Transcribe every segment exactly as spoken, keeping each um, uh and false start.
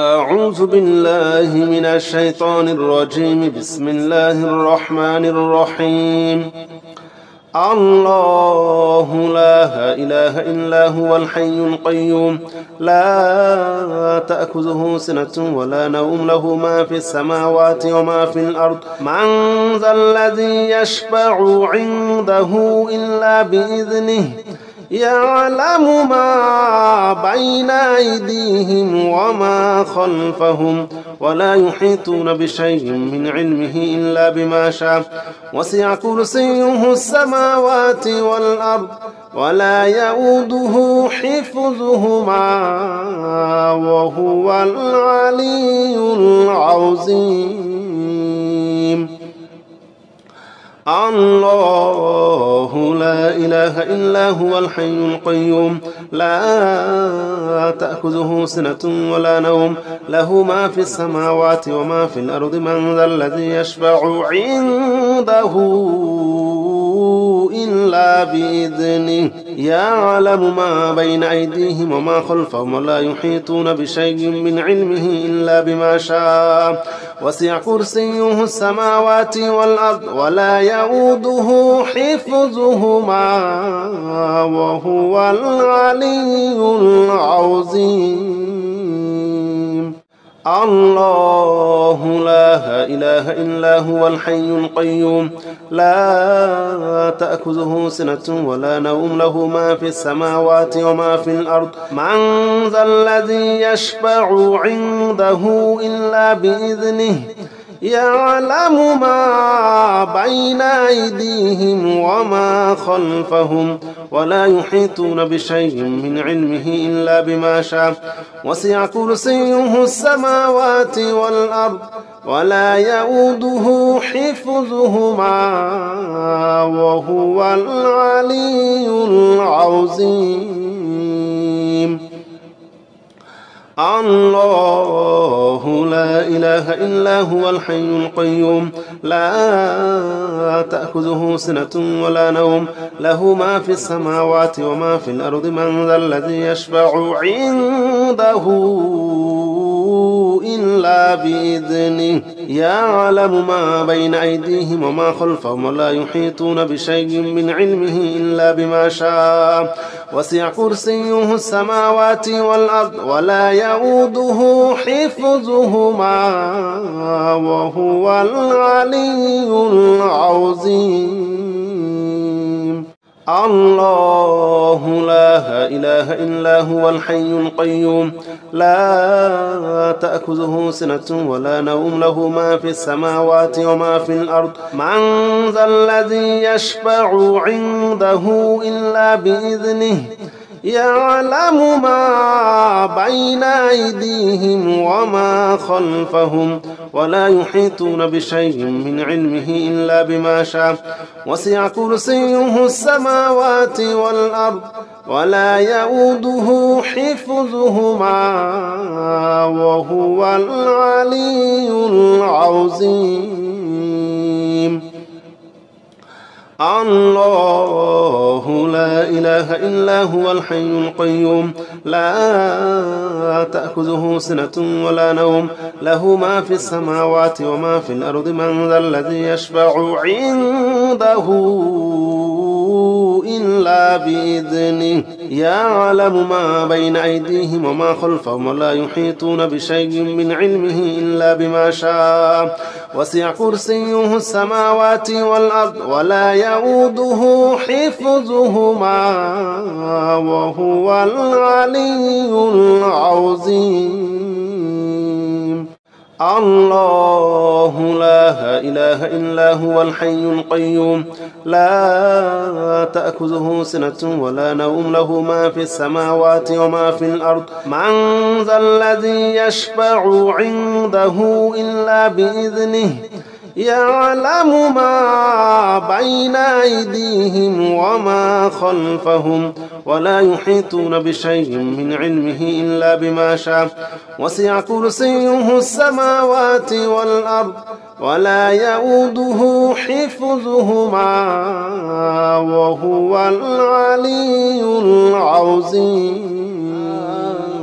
أعوذ بالله من الشيطان الرجيم. بسم الله الرحمن الرحيم. الله لا إله إلا هو الحي القيوم لا تأخذه سنة ولا نوم له ما في السماوات وما في الأرض من ذا الذي يشفع عنده إلا بإذنه يعلم ما بين أيديهم وما خلفهم ولا يحيطون بشيء من علمه إلا بما شاء وسع كرسيه السماوات والأرض ولا يؤوده حفظهما وهو العلي العظيم. الله لا إله إلا هو الحي القيوم لا تأخذه سنة ولا نوم له ما في السماوات وما في الأرض من ذا الذي يشفع عنده إلا بإذنه يعلم ما بين أيديهم وما خلفهم ولا يحيطون بشيء من علمه إلا بما شاء وسع كرسيه السماوات والأرض ولا يؤوده حفظهما وهو العلي العظيم. الله لا إله إلا هو الحي القيوم لا تأخذه سنة ولا نوم له ما في السماوات وما في الأرض من ذا الذي يشفع عنده إلا بإذنه يعلم ما بين أيديهم وما خلفهم ولا يحيطون بشيء من علمه إلا بما شاء وسع كرسيه السماوات والأرض ولا يؤوده حفظهما وهو العلي العظيم. الله لا إله إلا هو الحي القيوم لا تأخذه سنة ولا نوم له ما في السماوات وما في الأرض من ذا الذي يشفع عنده إلا بإذنه يعلم ما بين أيديهم وما خلفهم ولا يحيطون بشيء من علمه إلا بما شاء وسع كرسيه السماوات والأرض ولا يؤوده حفظهما وهو العلي العظيم. الله لا إله إلا هو الحي القيوم لا تأخذه سنة ولا نوم له ما في السماوات وما في الأرض من ذا الذي يشفع عنده إلا بإذنه يعلم ما بين أيديهم وما خلفهم ولا يحيطون بشيء من علمه إلا بما شاء وسع كرسيه السماوات والأرض ولا يؤوده حفظهما وهو العلي العظيم. الله لا إله إلا هو الحي القيوم لا تأخذه سنة ولا نوم له ما في السماوات وما في الأرض من ذا الذي يشفع عنده إلا بإذنه يعلم ما بين أيديهم وما خلفهم ولا يحيطون بشيء من علمه إلا بما شاء وسع كرسيه السماوات والأرض ولا يؤوده حفظهما وهو العلي العظيم. الله لا إله إلا هو الحي القيوم لا تأخذه سنة ولا نوم له ما في السماوات وما في الأرض من ذا الذي يشفع عنده إلا بإذنه يعلم ما بين أيديهم وما خلفهم ولا يحيطون بشيء من علمه إلا بما شاء وسع كرسيه السماوات والأرض ولا يؤوده حفظهما وهو العلي العظيم.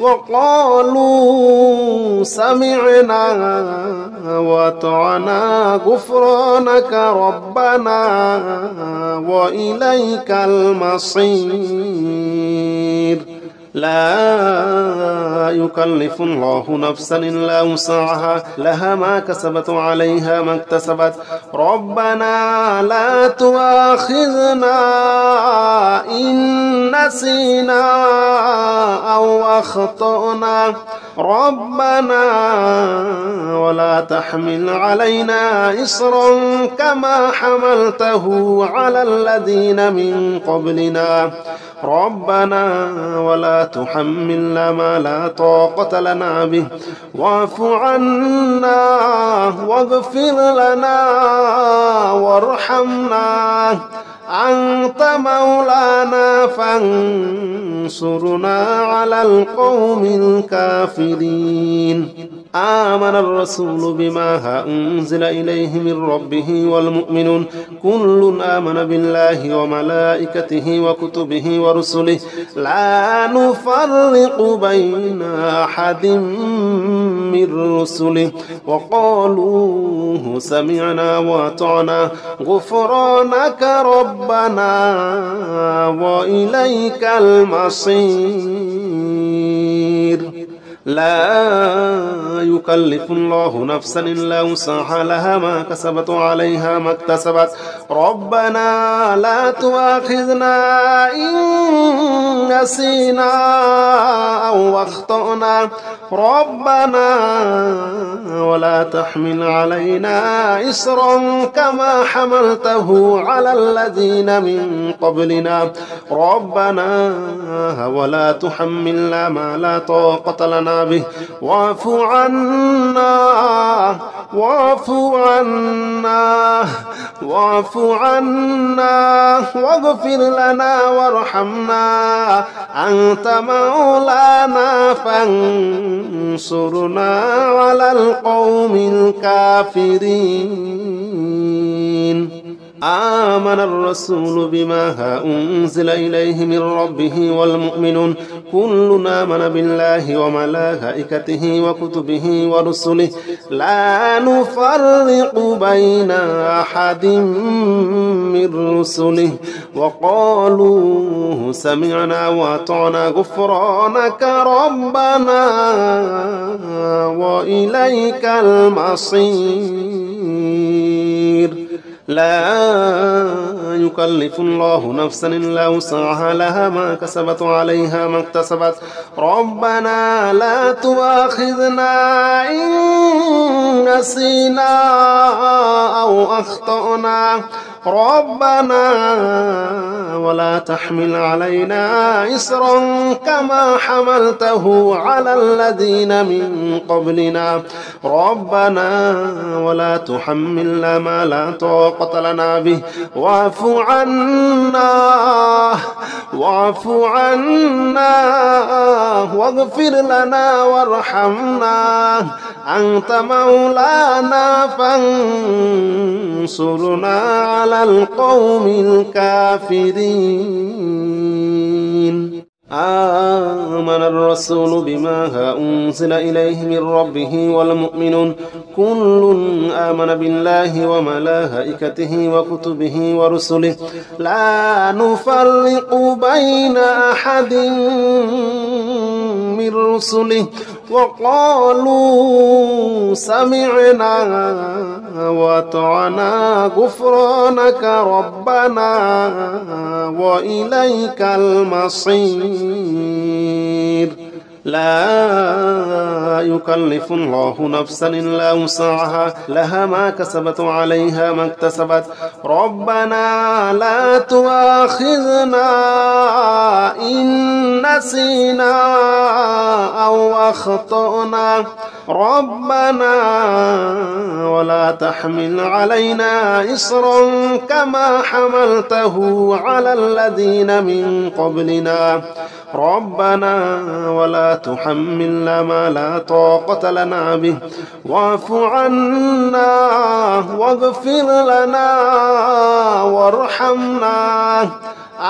وقالوا سمعنا وأطعنا غفرانك ربنا وإليك المصير لا يكلف الله نفسا إلا وسعها لها ما كسبت وعليها ما اكتسبت ربنا لا تؤاخذنا إن نسينا أو أخطأنا ربنا ولا تحمل علينا إصرا كما حملته على الذين من قبلنا ربنا ولا تحملنا ما لا طاقة لنا به واعف عنا واغفر لنا وارحمنا أنت مولانا فانصرنا على القوم الكافرين آمن الرسول بما أنزل إليه من ربه والمؤمنون كل آمن بالله وملائكته وكتبه ورسله لا نفرق بين أحد من رسله وقالوا سمعنا وأطعنا غفرانك ربنا وإليك المصير لا يكلف الله نفسا إلا وسعها لها ما كسبت وعليها ما اكتسبت ربنا لا تؤاخذنا إن نسينا أو أخطأنا ربنا ولا تحمل علينا إصرا كما حملته على الذين من قبلنا ربنا ولا تحملنا ما لا طاقة لنا به واعف عنا واعف عنا واعف عنا واغفر لنا وارحمنا أنت مولانا فانصرنا على القوم الكافرين آمن الرسول بما أنزل إليه من ربه والمؤمنون كل آمن بالله وملائكته وكتبه ورسله لا نفرق بين أحد من رسله وقالوا سمعنا وأطعنا غفرانك ربنا وإليك المصير لا يكلف الله نفسا إلا وسعها لها ما كسبت وعليها ما اكتسبت ربنا لا تؤاخذنا إن نسينا أو أخطأنا ربنا ولا تحمل علينا إصرا كما حملته على الذين من قبلنا ربنا ولا تحملنا ما لا طاقة لنا به واعف عنا واعف عنا واغفر لنا وارحمنا أنت مولانا فانصرنا على القوم الكافرين آمن الرسول بما أنزل إليه من ربه والمؤمنون كل آمن بالله وملائكته وكتبه ورسله لا نفرق بين أحد من رسله وقالوا سمعنا وأطعنا غفرانك ربنا وإليك المصير لا يكلف الله نفسا إلا وسعها لها ما كسبت وعليها ما اكتسبت ربنا لا تؤاخذنا إن نسينا أو أخطأنا ربنا ولا تحمل علينا إصرا كما حملته على الذين من قبلنا ربنا ولا تحملنا ما لا طاقة لنا به واعف عنا واغفر لنا وارحمنا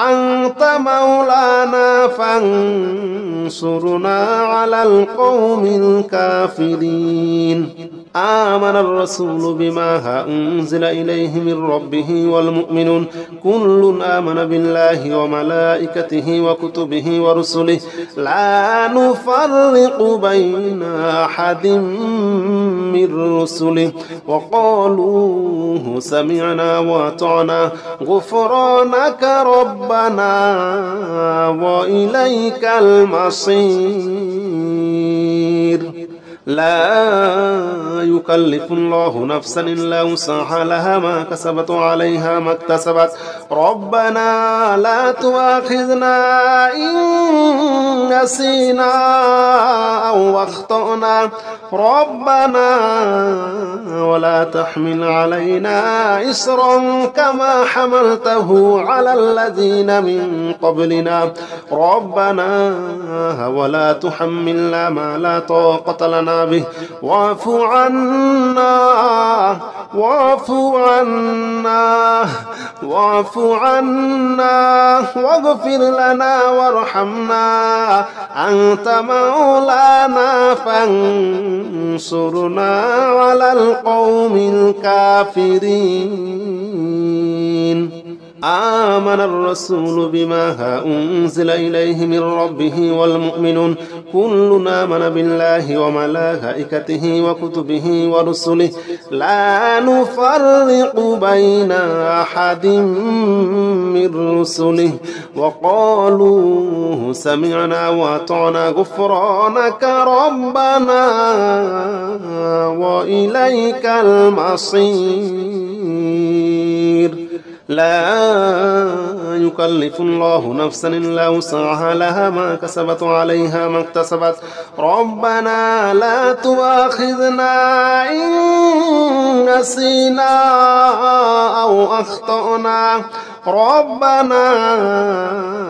أنت مولانا فانصرنا على القوم الكافرين. آمن الرسول بما أنزل إليه من ربه والمؤمنون كل آمن بالله وملائكته وكتبه ورسله لا نفرق بين أحد من رسله وقالوا سمعنا وأطعنا غفرانك ربنا وإليك المصير. لا يكلف الله نفسا إلا وسعها لها ما كسبت عليها ما اكتسبت ربنا لا تؤاخذنا إن نسينا أو أخطأنا ربنا ولا تحمل علينا إصرا كما حملته على الذين من قبلنا ربنا ولا تحملنا ما لا طاقة لنا به واعف عنا واعف عنا واعف عنا واغفر لنا وارحمنا أنت مولانا فانصرنا على القوم الكافرين. آمن الرسول بما أنزل إليه من ربه والمؤمنون كل آمن بالله وملائكته وكتبه ورسله لا نفرق بين أحد من رسله وقالوا سمعنا وأطعنا غفرانك ربنا وإليك المصير. لا يكلف الله نفسا إلا وسعها لها ما كسبت عليها ما اكتسبت ربنا لا تؤاخذنا إن نسينا أو أخطأنا ربنا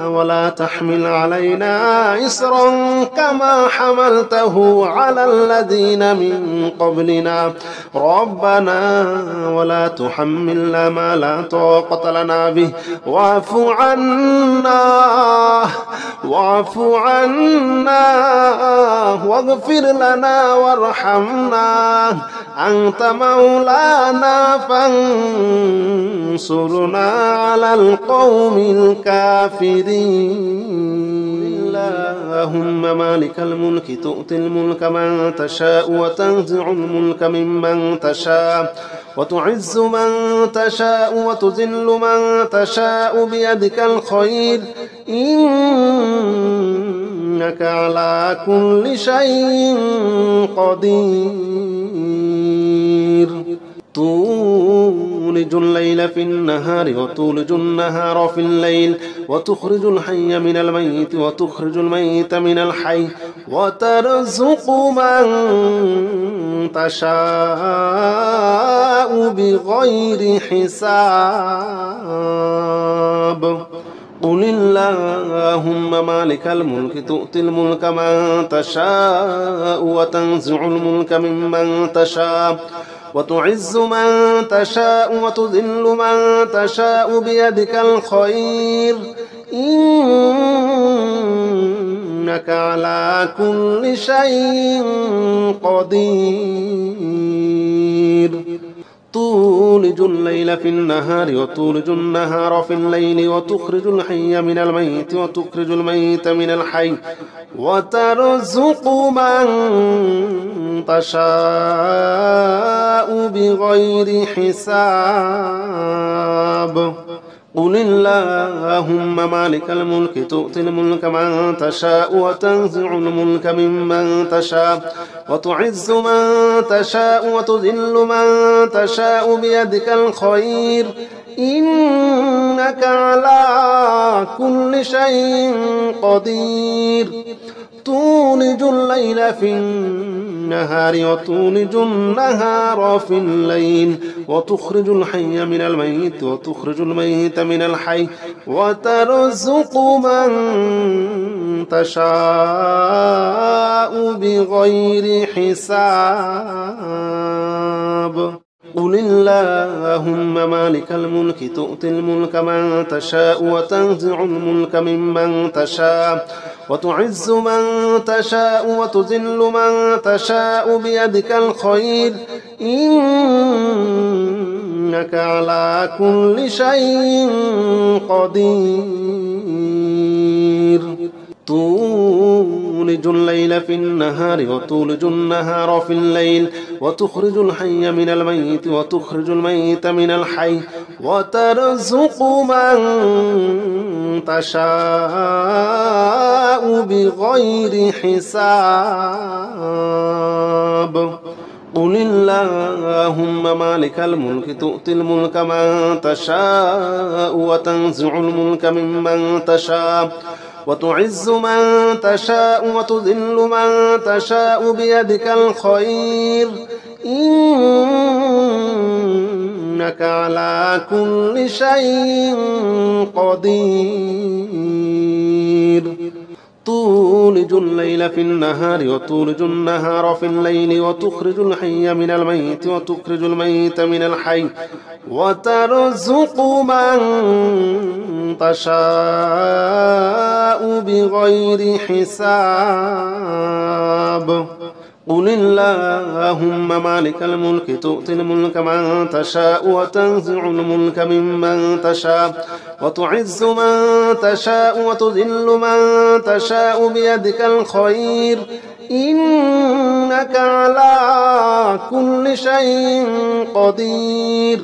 ولا تحمل علينا إصرا كما حملته على الذين من قبلنا ربنا ولا تحملنا ما لا طاقة لنا به واعف عنا واعف عنا واغفر لنا وارحمنا أنت مولانا فانصرنا على القوم الكافرين. اللهم مالك الملك تؤتي الملك من تشاء وتنزع الملك ممن تشاء وتعز من تشاء وتذل من تشاء بيدك الخير إنك على كل شيء قدير. تولج الليل في النهار وتولج النهار في الليل وتخرج الحي من الميت وتخرج الميت من الحي وترزق من تشاء بغير حساب. قل اللهم مالك الملك تؤتي الملك من تشاء وتنزع الملك ممن تشاء وتعز من تشاء وتذل من تشاء بيدك الخير إنك على كل شيء قدير. تولج الليل في النهار وتولج النهار في الليل وتخرج الحي من الميت وتخرج الميت من الحي وترزق من تشاء بغير حساب. قل اللهم مالك الملك تؤتي الملك من تشاء وتنزع الملك ممن تشاء وتعز من تشاء وتذل من تشاء بيدك الخير إنك على كل شيء قدير. تولج الليل في النهار وتولج النهار في الليل وتخرج الحي من الميت وتخرج الميت من الحي وترزق من تشاء بغير حساب قل اللهم مالك الملك تؤتي الملك من تشاء وتنزع الملك ممن تشاء وتعز من تشاء وتذل من تشاء بيدك الخير إنك على كل شيء قدير تولج الليل في النهار وتولج النهار في الليل وتخرج الحي من الميت وتخرج الميت من الحي وترزق من تشاء بغير حساب قل اللهم مالك الملك تؤتي الملك من تشاء وتنزع الملك ممن تشاء وتعز من تشاء وتذل من تشاء بيدك الخير إنك على كل شيء قدير تولج الليل في النهار وتولج النهار في الليل وتخرج الحي من الميت وتخرج الميت من الحي وترزق من تشاء بغير حساب قل اللهم مالك الملك تؤتي الملك من تشاء وتنزع الملك ممن تشاء وتعز من تشاء وتذل من تشاء بيدك الخير إنك على كل شيء قدير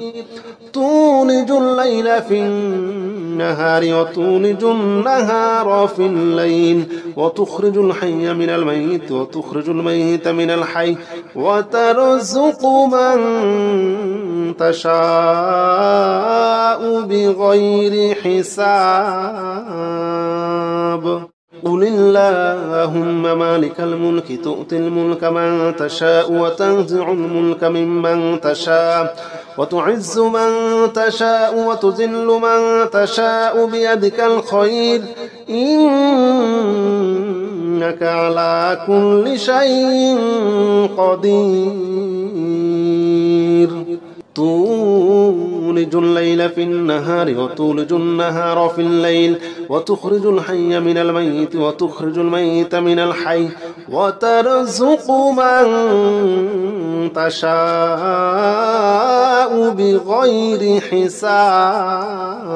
تولج الليل في النهار وتولج النهار في الليل وتخرج الحي من الميت وتخرج الميت من الحي وترزق من تشاء بغير حساب قل اللهم مالك الملك تؤتي الملك من تشاء وتنزع الملك ممن تشاء وتعز من تشاء وتذل من تشاء بيدك الخير إنك على كل شيء قدير تولج الليل في النهار وتولج النهار في الليل وتخرج الحي من الميت وتخرج الميت من الحي وترزق من تشاء بغير حساب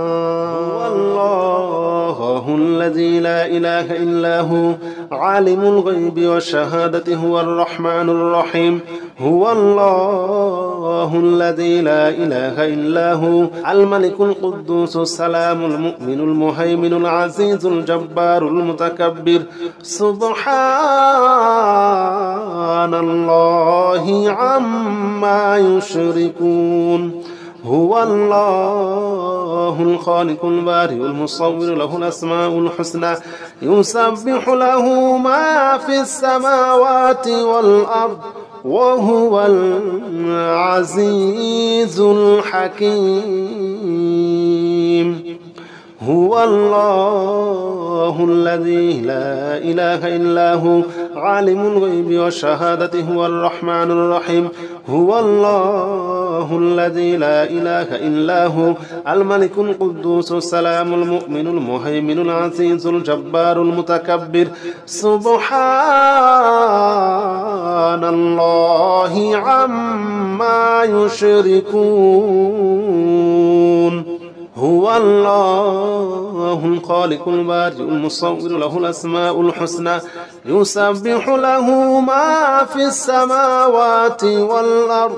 الله الذي لا إله إلا هو عالم الغيب والشهادة هو الرحمن الرحيم هو الله الذي لا إله إلا هو الملك القدوس السلام المؤمن المهيمن العزيز الجبار المتكبر سبحان الله عما يشركون هو الله الخالق البارئ المصور له الأسماء الحسنى يسبح له ما في السماوات والأرض وهو العزيز الحكيم هو الله الذي لا إله إلا هو عالم الغيب والشهادة هو الرحمن الرحيم هو الله الذي لا إله إلا هو الملك القدوس السلام المؤمن المهيمن العزيز الجبار المتكبر سبحان الله عما يشركون هو الله الخالق البارئ المصور له الأسماء الحسنى يسبح له ما في السماوات والأرض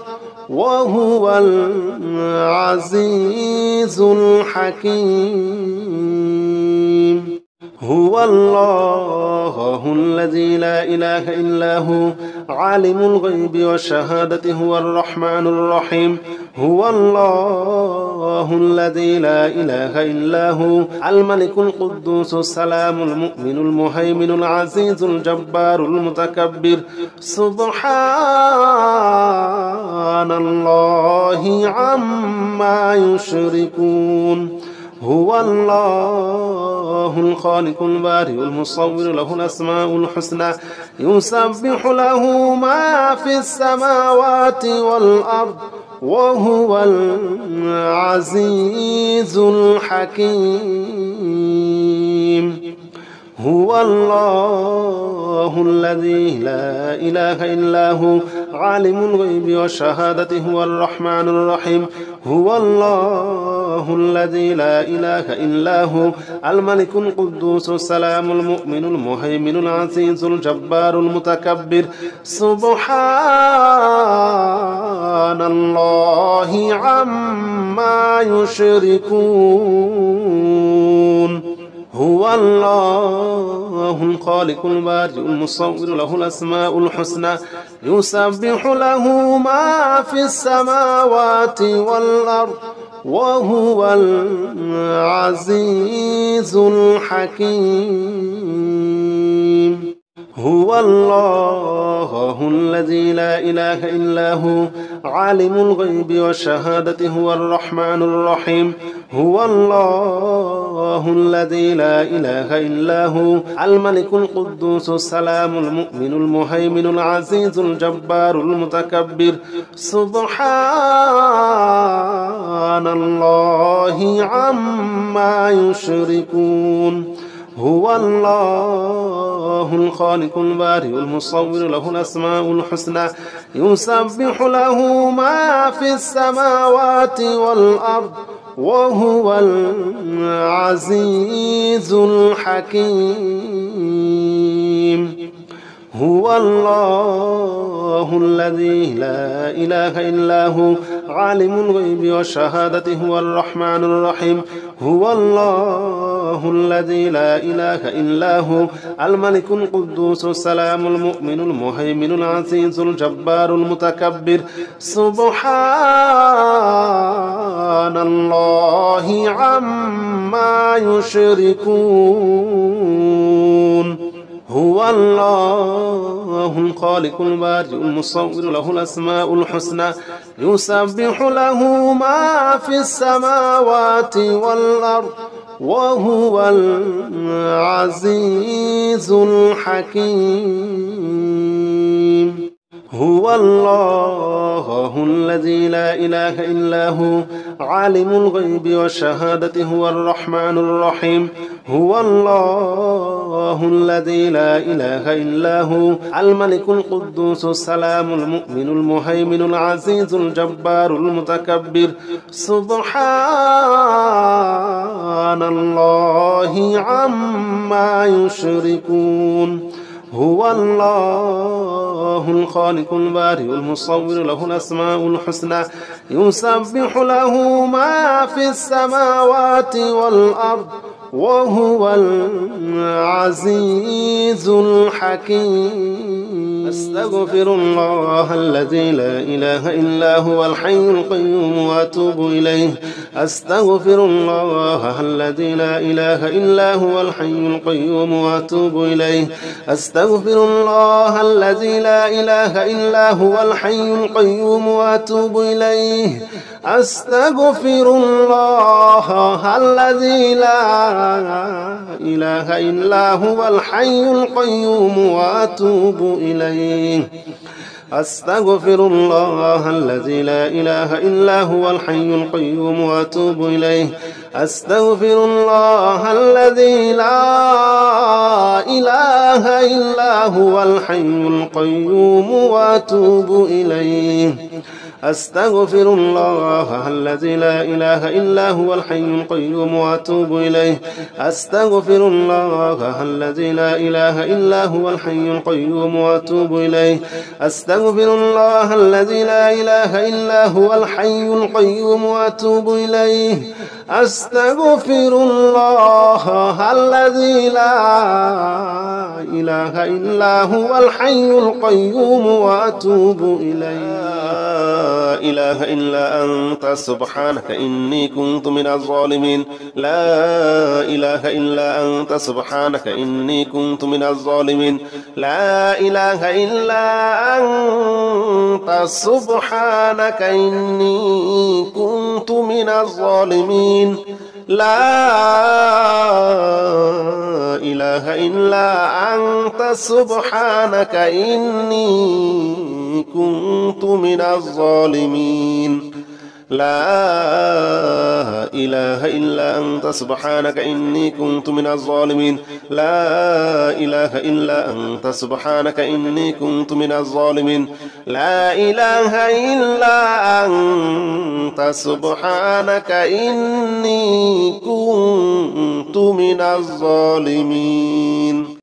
وهو العزيز الحكيم هو الله الذي لا إله إلا هو عالم الغيب والشهادة هو الرحمن الرحيم هو الله الذي لا إله إلا هو الملك القدوس السلام المؤمن المهيمن العزيز الجبار المتكبر سبحان الله عما يشركون هو الله الخالق البارئ المصور له الأسماء الحسنى يسبح له ما في السماوات والأرض وهو العزيز الحكيم. هو الله الذي لا إله إلا هو عالم الغيب والشهادة هو الرحمن الرحيم. هو الله الذي لا إله إلا هو الملك القدوس السلام المؤمن المهيمن العزيز الجبار المتكبر. سبحان الله عما يشركون. هو الله الخالق البارئ المصور له الأسماء الحسنى يسبح له ما في السماوات والأرض وهو العزيز الحكيم. هو الله الذي لا إله إلا هو عالم الغيب والشهادة هو الرحمن الرحيم. هو الله الذي لا إله إلا هو الملك القدوس السلام المؤمن المهيمن العزيز الجبار المتكبر. سبحان الله عما يشركون. هو الله الخالق البارئ المصور له الأسماء الحسنى يسبح له ما في السماوات والأرض وهو العزيز الحكيم. هو الله الذي لا إله إلا هو عالم الغيب والشهادة هو الرحمن الرحيم. هو الله الذي لا إله إلا هو الملك القدوس السلام المؤمن المهيمن العزيز الجبار المتكبر. سبحان الله عما يشركون. هو الله الخالق البارئ المصور له الأسماء الحسنى يسبح له ما في السماوات والأرض وهو العزيز الحكيم. هو الله الذي لا إله إلا هو عالم الغيب والشهادة هو الرحمن الرحيم. هو الله الذي لا إله إلا هو الملك القدوس السلام المؤمن المهيمن العزيز الجبار المتكبر. سبحان الله عما يشركون. هو الله الخالق البارئ المصور له الأسماء الحسنى يسبح له ما في السماوات والأرض وهو العزيز الحكيم. أستغفر الله الذي لا إله إلا هو الحي القيوم وأتوب إليه. أستغفر الله الذي لا إله إلا هو الحي القيوم وأتوب إليه. أستغفر الله الذي لا إله إلا هو الحي القيوم وأتوب إليه. أستغفر الله الذي لا إله إلا هو الحي القيوم وأتوب إليه. أستغفر الله الذي لا إله إلا هو الحي القيوم وأتوب إليه. أستغفر الله الذي لا إله إلا هو الحي القيوم وأتوب إليه. أستغفر الله الذي لا إله إلا هو الحي القيوم وأتوب إليه. أستغفر الله الذي لا إله إلا هو الحي القيوم وأتوب إليه. أستغفر الله الذي لا إله إلا هو الحي القيوم وأتوب إليه. أستغفر الله الذي لا إله إلا هو الحي القيوم وأتوب إليه. لا إله إلا أنت سبحانك إني كنت من الظالمين. لا إله إلا أنت سبحانك إني كنت من الظالمين. لا إله إلا أنت سبحانك إني كنت من الظالمين. لا إله إلا أنت سبحانك إني كنت من الظالمين لا إله إلا أنت سبحانك إني كنت من الظالمين لا إله إلا أنت سبحانك إني كنت من الظالمين لا إله إلا أنت سبحانك إني كنت من الظالمين.